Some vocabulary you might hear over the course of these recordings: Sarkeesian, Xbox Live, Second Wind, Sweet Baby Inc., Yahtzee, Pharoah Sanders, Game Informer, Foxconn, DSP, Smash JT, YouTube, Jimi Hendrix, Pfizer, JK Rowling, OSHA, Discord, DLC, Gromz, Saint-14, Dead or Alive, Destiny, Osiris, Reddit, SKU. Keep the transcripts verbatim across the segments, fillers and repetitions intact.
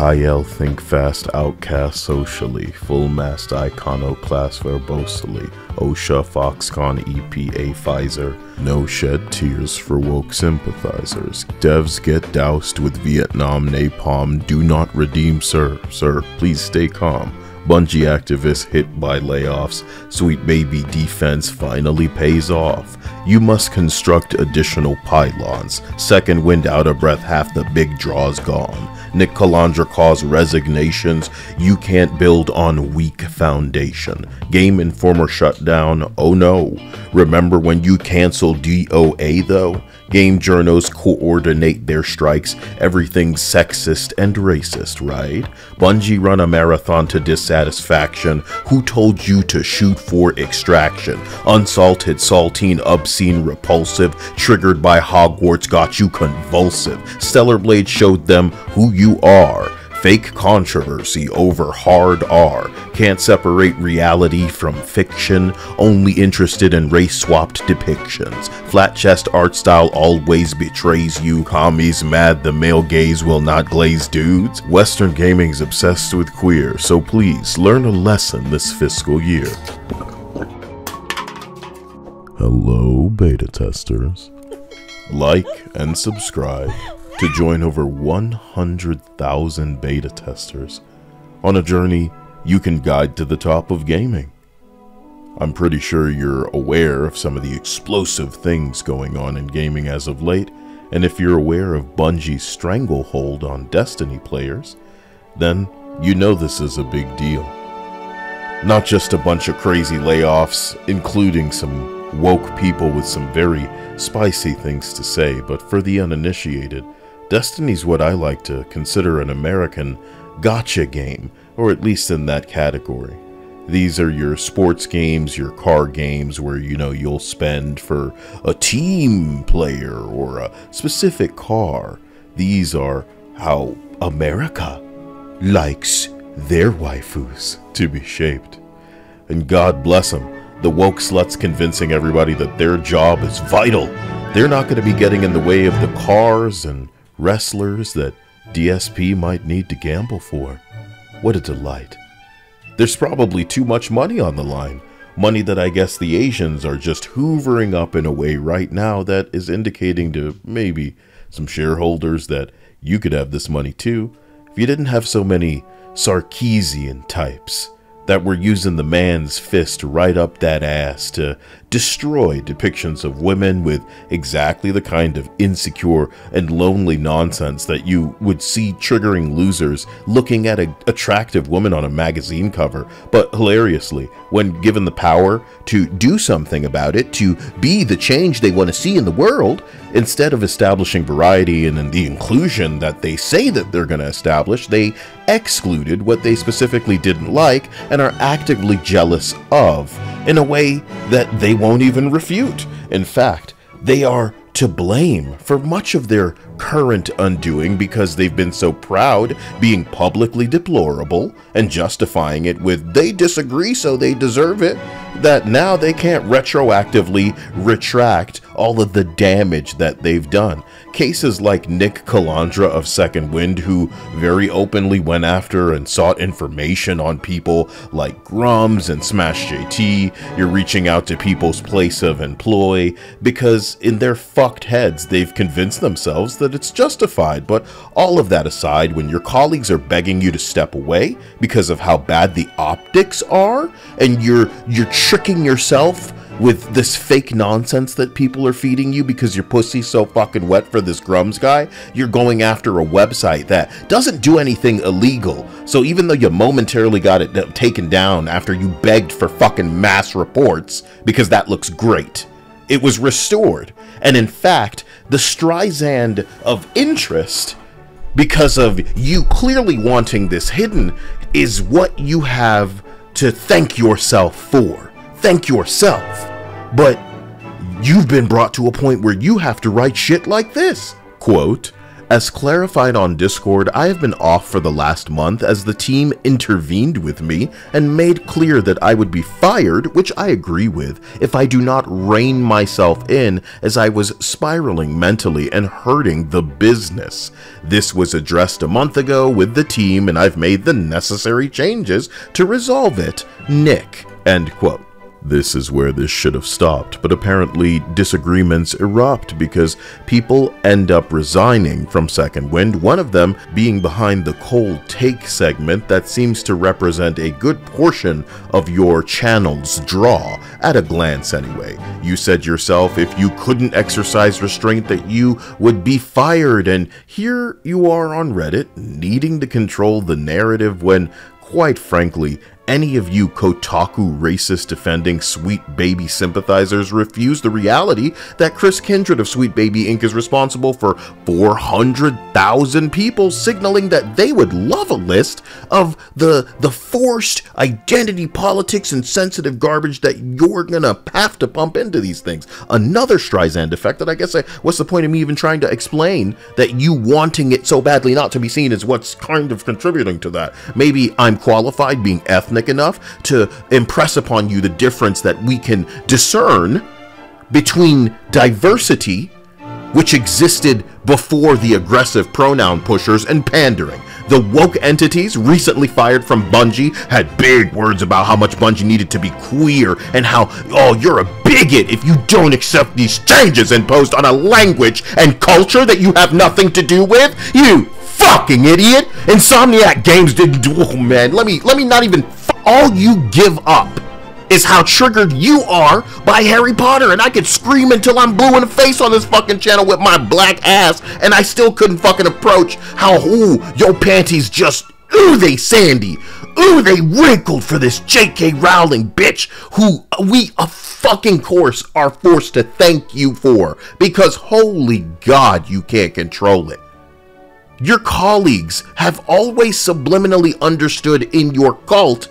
Kyel Thinkfast Outcast Socially, Full Mast Iconoclast Verbosely, OSHA Foxconn E P A Pfizer, No Shed Tears for Woke Sympathizers, Devs Get Doused with Vietnam Napalm, Do Not Redeem Sir, Sir, Please Stay Calm, Bungie Activists Hit by Layoffs, Sweet Baby Defense Finally Pays Off, You Must Construct Additional Pylons, Second Wind Out of Breath Half the Big Draw's Gone, Nick Calandra Cause Resignations, You Can't Build on Weak Foundation, Game Informer Shutdown, Oh No, Remember When You Cancel D O A Though, Game journos coordinate their strikes, everything's sexist and racist, right? Bungie run a marathon to dissatisfaction, who told you to shoot for extraction? Unsalted, saltine, obscene, repulsive, triggered by Hogwarts got you convulsive. Stellar Blade showed them who you are. Fake controversy over hard R, can't separate reality from fiction, only interested in race-swapped depictions. Flat chest art style always betrays you, commies mad the male gaze will not glaze dudes. Western gaming's obsessed with queer, so please learn a lesson this fiscal year. Hello, beta testers. Like and subscribe to join over one hundred thousand beta testers on a journey you can guide to the top of gaming. I'm pretty sure you're aware of some of the explosive things going on in gaming as of late, and if you're aware of Bungie's stranglehold on Destiny players, then you know this is a big deal. Not just a bunch of crazy layoffs, including some woke people with some very spicy things to say, but for the uninitiated, Destiny's what I like to consider an American gotcha game, or at least in that category. These are your sports games, your car games, where you know you'll spend for a team player or a specific car. These are how America likes their waifus to be shaped. And God bless them, the woke sluts convincing everybody that their job is vital. They're not going to be getting in the way of the cars and wrestlers that D S P might need to gamble for. What a delight. There's probably too much money on the line. Money that I guess the Asians are just hoovering up in a way right now that is indicating to maybe some shareholders that you could have this money too, if you didn't have so many Sarkeesian types that were using the man's fist right up that ass to destroy depictions of women with exactly the kind of insecure and lonely nonsense that you would see triggering losers looking at an attractive woman on a magazine cover. But hilariously, when given the power to do something about it, to be the change they want to see in the world, instead of establishing variety and the inclusion that they say that they're going to establish, they excluded what they specifically didn't like and are actively jealous of in a way that they won't even refute. In fact, they are to blame for much of their current undoing because they've been so proud being publicly deplorable and justifying it with they disagree so they deserve it, that now they can't retroactively retract all of the damage that they've done. Cases like Nick Calandra of Second Wind, who very openly went after and sought information on people like Gromz and Smash J T, you're reaching out to people's place of employ, because in their fucked heads they've convinced themselves that it's justified. But all of that aside, when your colleagues are begging you to step away because of how bad the optics are, and you're you're tricking yourself with this fake nonsense that people are feeding you because your pussy's so fucking wet for this Grumz guy, you're going after a website that doesn't do anything illegal. So even though you momentarily got it taken down after you begged for fucking mass reports, because that looks great, it was restored. And in fact, the Streisand of interest, because of you clearly wanting this hidden, is what you have to thank yourself for. Thank yourself. But you've been brought to a point where you have to write shit like this. Quote, As clarified on Discord, I have been off for the last month as the team intervened with me and made clear that I would be fired, which I agree with, if I do not rein myself in as I was spiraling mentally and hurting the business. This was addressed a month ago with the team and I've made the necessary changes to resolve it, Nick." End quote. This is where this should have stopped, but apparently disagreements erupt because people end up resigning from Second Wind, one of them being behind the cold take segment that seems to represent a good portion of your channel's draw, at a glance anyway. You said yourself if you couldn't exercise restraint that you would be fired, and here you are on Reddit needing to control the narrative when, quite frankly, any of you Kotaku racist defending Sweet Baby sympathizers refuse the reality that Chris Kindred of Sweet Baby Incorporated is responsible for four hundred thousand people signaling that they would love a list of the the forced identity politics and sensitive garbage that you're gonna have to pump into these things. Another Streisand effect that I guess I, what's the point of me even trying to explain that you wanting it so badly not to be seen is what's kind of contributing to that. Maybe I'm qualified being ethnic enough to impress upon you the difference that we can discern between diversity, which existed before the aggressive pronoun pushers, and pandering. The woke entities recently fired from Bungie had big words about how much Bungie needed to be queer and how, oh, you're a bigot if you don't accept these changes imposed on a language and culture that you have nothing to do with, you fucking idiot. Insomniac Games didn't do, oh man, let me let me not even f all you give up is how triggered you are by Harry Potter, and I could scream until I'm blue in the face on this fucking channel with my black ass, and I still couldn't fucking approach how, ooh, your panties just, ooh, they sandy, ooh, they wrinkled for this J K Rowling bitch who we a fucking course are forced to thank you for, because holy God, you can't control it. Your colleagues have always subliminally understood in your cult,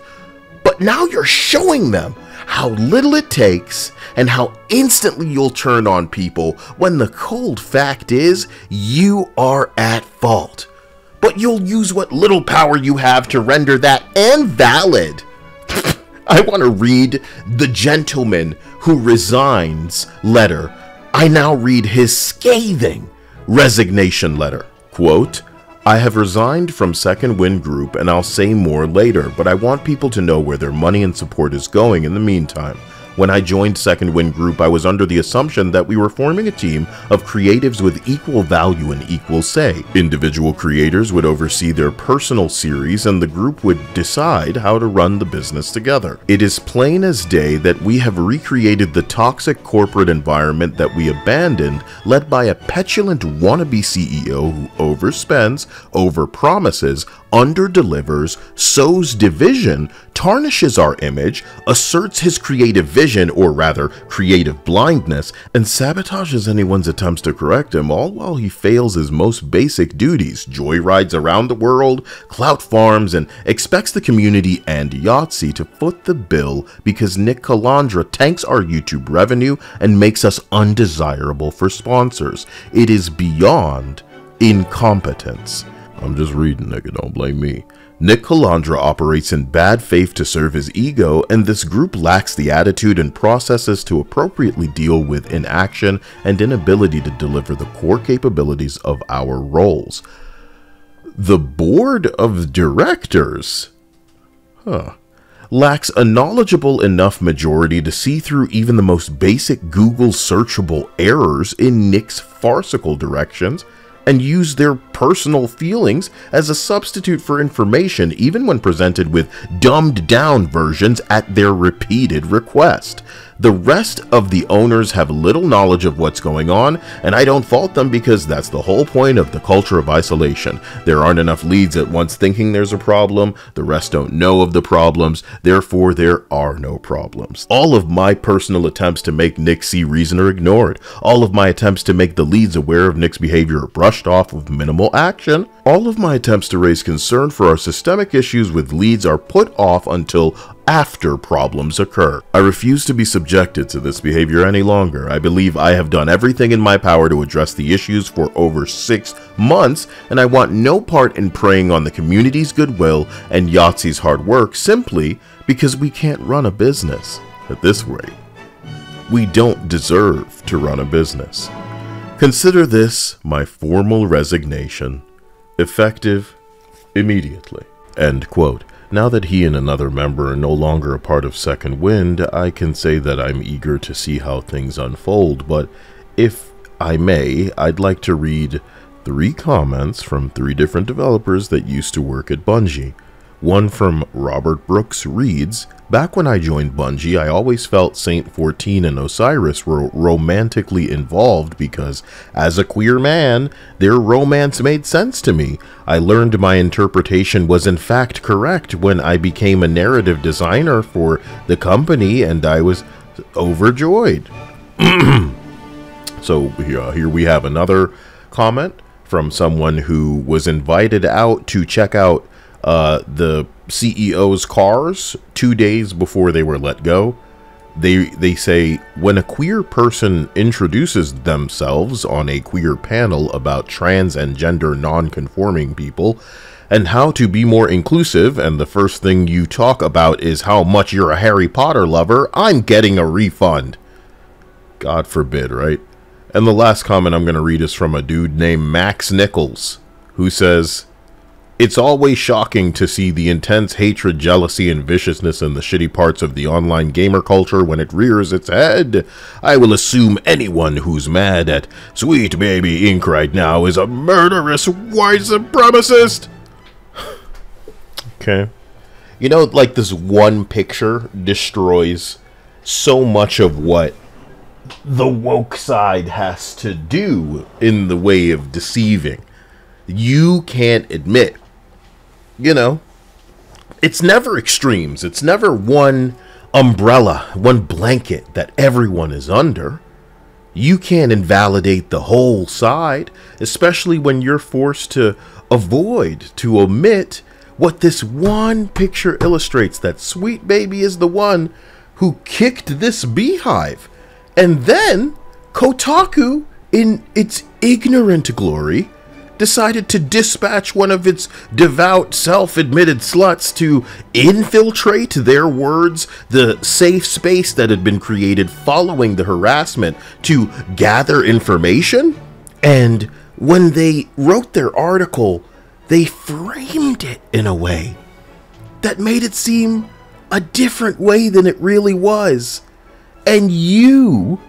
but now you're showing them how little it takes and how instantly you'll turn on people when the cold fact is you are at fault. But you'll use what little power you have to render that invalid. I want to read the gentleman who resigns letter. I now read his scathing resignation letter. Quote, "I have resigned from Second Wind Group and I'll say more later, but I want people to know where their money and support is going in the meantime. When I joined Second Wind Group, I was under the assumption that we were forming a team of creatives with equal value and equal say. Individual creators would oversee their personal series and the group would decide how to run the business together. It is plain as day that we have recreated the toxic corporate environment that we abandoned, led by a petulant wannabe C E O who overspends, overpromises, underdelivers, sows division, tarnishes our image, asserts his creative vision, or rather creative blindness, and sabotages anyone's attempts to correct him, all while he fails his most basic duties, joyrides around the world, clout farms, and expects the community and Yahtzee to foot the bill because Nick Calandra tanks our YouTube revenue and makes us undesirable for sponsors. It is beyond incompetence." I'm just reading, nigga, don't blame me. "Nick Calandra operates in bad faith to serve his ego, and this group lacks the attitude and processes to appropriately deal with inaction and inability to deliver the core capabilities of our roles. The board of directors, huh, lacks a knowledgeable enough majority to see through even the most basic Google searchable errors in Nick's farcical directions, and use their personal feelings as a substitute for information even when presented with dumbed-down versions at their repeated request. The rest of the owners have little knowledge of what's going on, and I don't fault them because that's the whole point of the culture of isolation. There aren't enough leads at once thinking there's a problem, the rest don't know of the problems, therefore there are no problems. All of my personal attempts to make Nick see reason are ignored. All of my attempts to make the leads aware of Nick's behavior are brushed off with minimal action. All of my attempts to raise concern for our systemic issues with leads are put off until after problems occur. I refuse to be subjected to this behavior any longer. I believe I have done everything in my power to address the issues for over six months, and I want no part in preying on the community's goodwill and Yahtzee's hard work simply because we can't run a business. At this rate, we don't deserve to run a business. Consider this my formal resignation, effective immediately." End quote. Now that he and another member are no longer a part of Second Wind, I can say that I'm eager to see how things unfold, but if I may, I'd like to read three comments from three different developers that used to work at Bungie. One from Robert Brooks reads, "Back when I joined Bungie, I always felt Saint fourteen and Osiris were romantically involved because, as a queer man, their romance made sense to me. I learned my interpretation was in fact correct when I became a narrative designer for the company, and I was overjoyed." So uh, here we have another comment from someone who was invited out to check out Uh, the C E O's cars two days before they were let go. They, they say, "When a queer person introduces themselves on a queer panel about trans and gender non-conforming people and how to be more inclusive, and the first thing you talk about is how much you're a Harry Potter lover, I'm getting a refund." God forbid, right? And the last comment I'm going to read is from a dude named Max Nichols, who says, "It's always shocking to see the intense hatred, jealousy, and viciousness in the shitty parts of the online gamer culture when it rears its head. I will assume anyone who's mad at Sweet Baby Incorporated right now is a murderous white supremacist." Okay. You know, like, this one picture destroys so much of what the woke side has to do in the way of deceiving. You can't admit. You know, it's never extremes. It's never one umbrella, one blanket that everyone is under. You can't invalidate the whole side, especially when you're forced to avoid, to omit what this one picture illustrates, that Sweet Baby is the one who kicked this beehive. And then Kotaku, in its ignorant glory, decided to dispatch one of its devout, self-admitted sluts to infiltrate, their words, the safe space that had been created following the harassment to gather information. And when they wrote their article, they framed it in a way that made it seem a different way than it really was. And you...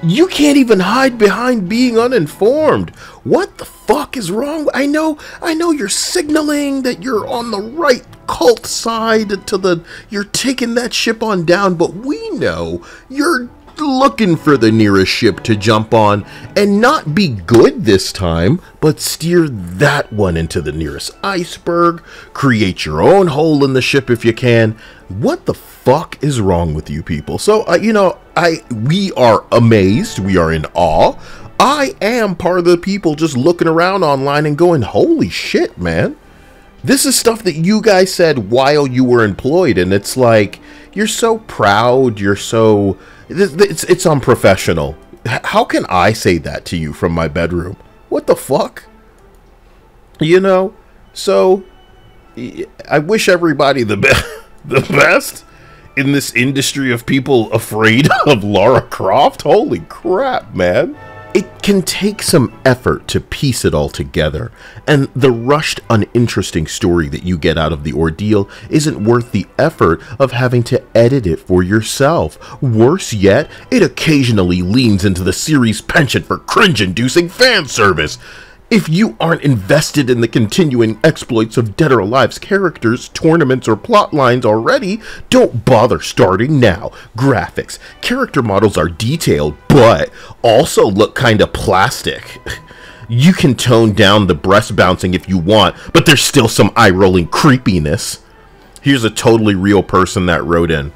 You can't even hide behind being uninformed. What the fuck is wrong? I know, I know you're signaling that you're on the right cult side to the, you're taking that ship on down, but we know you're looking for the nearest ship to jump on and not be good this time, but steer that one into the nearest iceberg, create your own hole in the ship if you can. What the fuck is wrong with you people? So, uh, you know, I we are amazed. We are in awe. I am part of the people just looking around online and going, holy shit, man. This is stuff that you guys said while you were employed, and it's like, you're so proud, you're so... It's, it's unprofessional. How can I say that to you from my bedroom? What the fuck? You know, so I wish everybody the, be the best in this industry of people afraid of Lara Croft. Holy crap, man. It can take some effort to piece it all together, and the rushed, uninteresting story that you get out of the ordeal isn't worth the effort of having to edit it for yourself. Worse yet, it occasionally leans into the series' penchant for cringe-inducing fan service. If you aren't invested in the continuing exploits of Dead or Alive's characters, tournaments, or plotlines already, don't bother starting now. Graphics. Character models are detailed, but also look kinda plastic. You can tone down the breast bouncing if you want, but there's still some eye-rolling creepiness. Here's a totally real person that wrote in,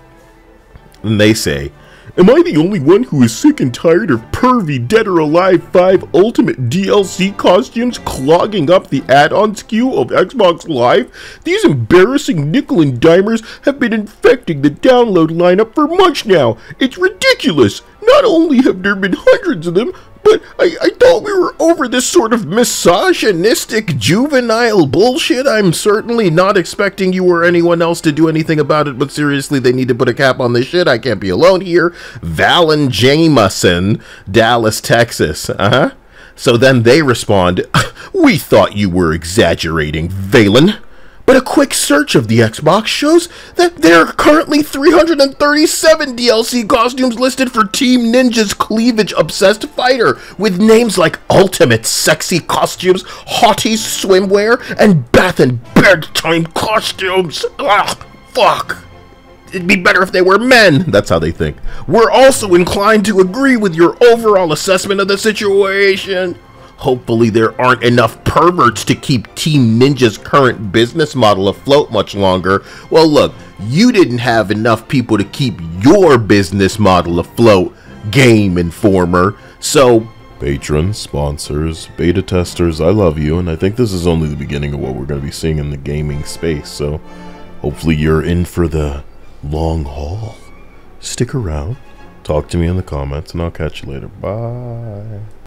and they say, Am I the only one who is sick and tired of pervy Dead or Alive five Ultimate D L C costumes clogging up the add-on S K U of Xbox Live? These embarrassing nickel and dimers have been infecting the download lineup for months now. It's ridiculous! Not only have there been hundreds of them, but I, I thought we were over this sort of misogynistic, juvenile bullshit. I'm certainly not expecting you or anyone else to do anything about it, but seriously, they need to put a cap on this shit. I can't be alone here. Valen Jamison, Dallas, Texas. Uh-huh. So then they respond, "We thought you were exaggerating, Valen. But a quick search of the Xbox shows that there are currently three hundred thirty-seven D L C costumes listed for Team Ninja's cleavage-obsessed fighter, with names like Ultimate Sexy Costumes, Haughty Swimwear, and Bath and Bedtime Costumes. Ugh, fuck. It'd be better if they were men." That's how they think. "We're also inclined to agree with your overall assessment of the situation. Hopefully there aren't enough perverts to keep Team Ninja's current business model afloat much longer." Well, look, you didn't have enough people to keep your business model afloat, Game Informer. So, patrons, sponsors, beta testers, I love you, and I think this is only the beginning of what we're going to be seeing in the gaming space, so hopefully you're in for the long haul. Stick around, talk to me in the comments, and I'll catch you later. Bye.